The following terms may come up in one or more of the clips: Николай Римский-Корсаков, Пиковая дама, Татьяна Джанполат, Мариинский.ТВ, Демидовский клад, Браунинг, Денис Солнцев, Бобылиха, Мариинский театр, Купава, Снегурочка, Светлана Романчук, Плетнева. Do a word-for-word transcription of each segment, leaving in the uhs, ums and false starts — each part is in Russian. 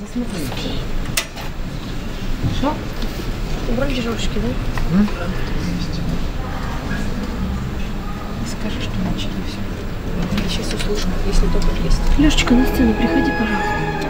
Засмотри. Что? Убрали дежурочки, да? М? И скажи, что начали все. Я сейчас услышу, если только есть. Лешечка, на сцену приходи, пожалуйста.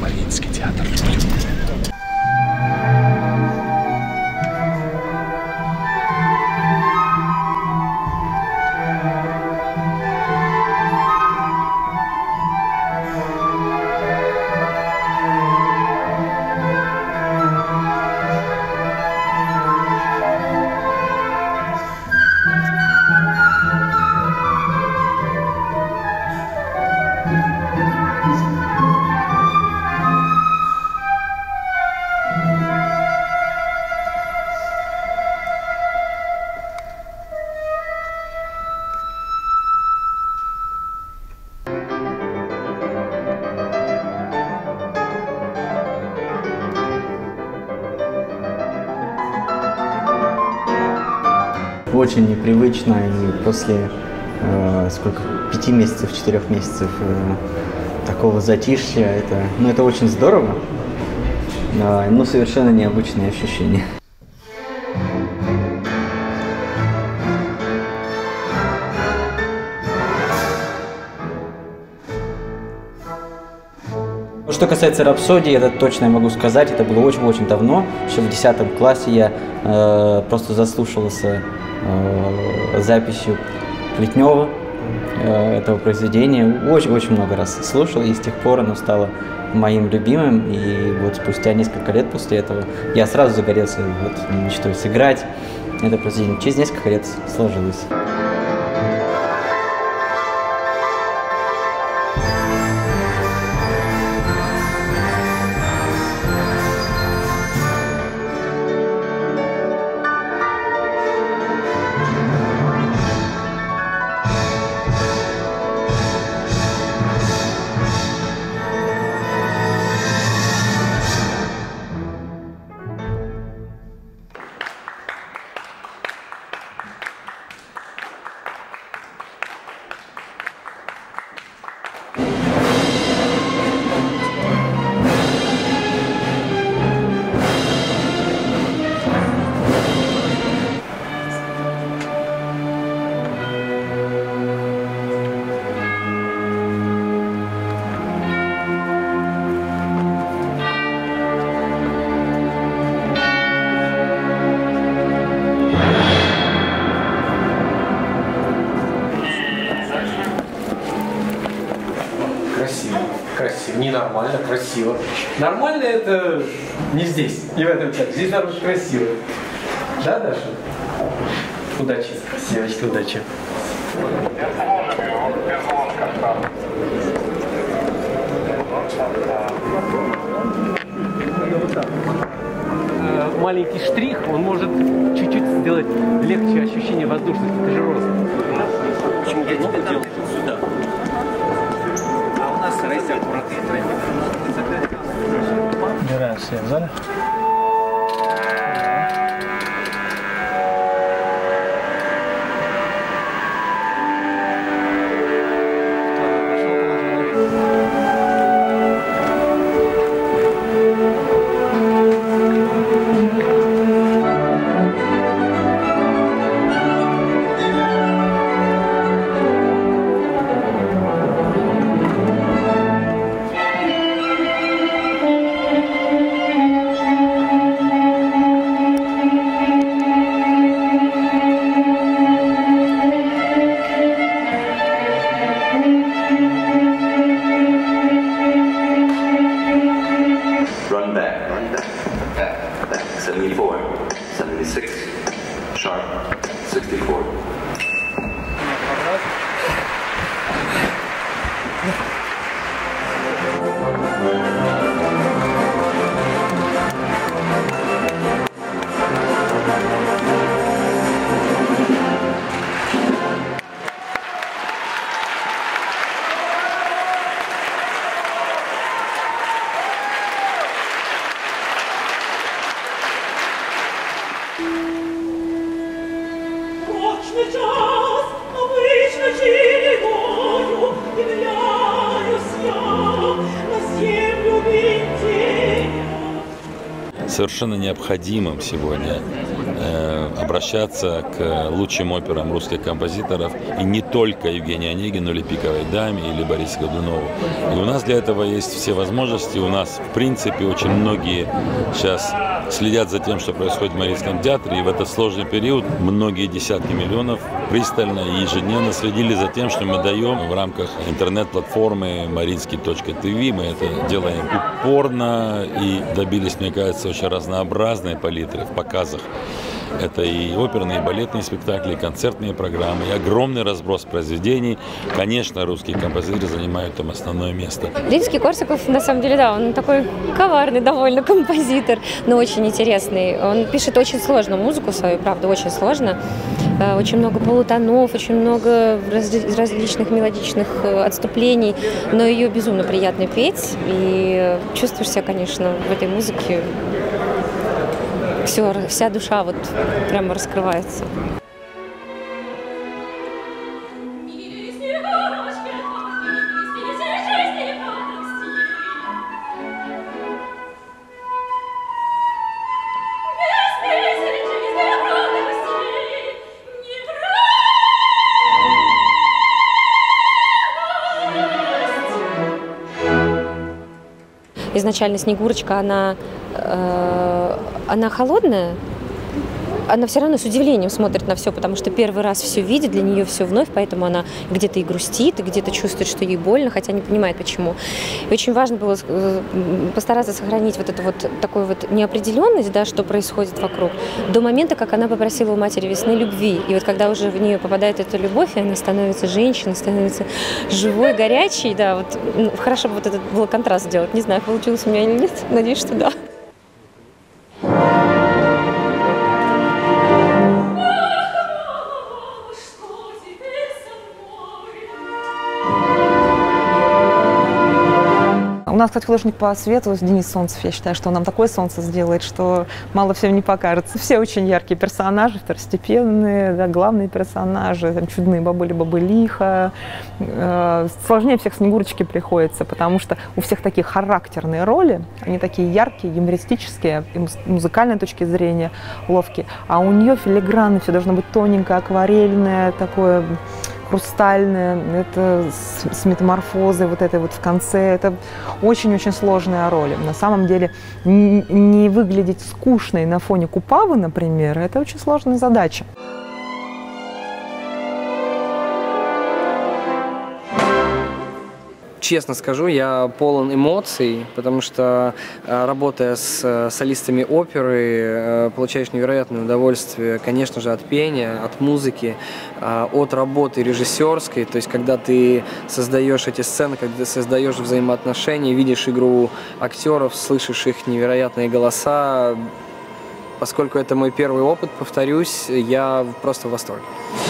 Мариинский театр. Очень непривычно, и после э, сколько, пяти месяцев, четырех месяцев э, такого затишья, это, ну, это очень здорово, э, но совершенно необычные ощущения. Что касается рапсодии, это точно я могу сказать, это было очень-очень давно, еще в десятом классе я э, просто заслушался э, записью Плетнева э, этого произведения, очень-очень много раз слушал, и с тех пор оно стало моим любимым, и вот спустя несколько лет после этого я сразу загорелся вот, мечтой сыграть это произведение, через несколько лет сложилось. Нормально, красиво. Нормально это не здесь, не в этом чате. Здесь дороже красиво. Да, Даша? Удачи. Девочки, удачи. Маленький штрих, он может чуть-чуть делать легче ощущение воздушности. Это же рост. Почему я не делал сюда? А у нас рейсы аккуратные тройки. Убираем все в зале. Совершенно необходимым сегодня э, обращаться к лучшим операм русских композиторов, и не только Евгению Онегину, или Пиковой даме, или Борису Годунову. И у нас для этого есть все возможности. У нас, в принципе, очень многие сейчас следят за тем, что происходит в Мариинском театре, и в этот сложный период многие десятки миллионов пристально и ежедневно следили за тем, что мы даем в рамках интернет-платформы Мариинский точка ТВ. Мы это делаем упорно и добились, мне кажется, очень разнообразной палитры в показах. Это и оперные, и балетные спектакли, и концертные программы, и огромный разброс произведений. Конечно, русские композиторы занимают там основное место. Римский-Корсаков, на самом деле, да, он такой коварный довольно композитор, но очень интересный. Он пишет очень сложную музыку свою, правда, очень сложно. Очень много полутонов, очень много различных мелодичных отступлений, но ее безумно приятно петь. И чувствуешь себя, конечно, в этой музыке. Все, вся душа вот прямо раскрывается. Изначально Снегурочка, она, э, она холодная, она все равно с удивлением смотрит на все, потому что первый раз все видит, для нее все вновь, поэтому она где-то и грустит, и где-то чувствует, что ей больно, хотя не понимает, почему. И очень важно было постараться сохранить вот эту вот такую вот неопределенность, да, что происходит вокруг, до момента, как она попросила у Матери Весны любви. И вот когда уже в нее попадает эта любовь, и она становится женщиной, становится живой, горячей, да, вот ну, хорошо бы вот этот был контраст сделать. Не знаю, получилось у меня или нет, надеюсь, что да. У нас, кстати, художник по свету Денис Солнцев. Я считаю, что он нам такое солнце сделает, что мало всем не покажется. Все очень яркие персонажи, второстепенные, да, главные персонажи, там, чудные бобыли, бобылиха. Э, сложнее всех Снегурочки приходится, потому что у всех такие характерные роли, они такие яркие, юмористические, музыкальной точки зрения ловкие. А у нее филигранно, все должно быть тоненькое, акварельное, такое... хрустальная, это с метаморфозой вот этой вот в конце. Это очень-очень сложная роль. На самом деле не выглядеть скучной на фоне Купавы, например, это очень сложная задача. Честно скажу, я полон эмоций, потому что, работая с солистами оперы, получаешь невероятное удовольствие, конечно же, от пения, от музыки, от работы режиссерской. То есть, когда ты создаешь эти сцены, когда ты создаешь взаимоотношения, видишь игру актеров, слышишь их невероятные голоса, Поскольку это мой первый опыт, повторюсь, я просто в восторге.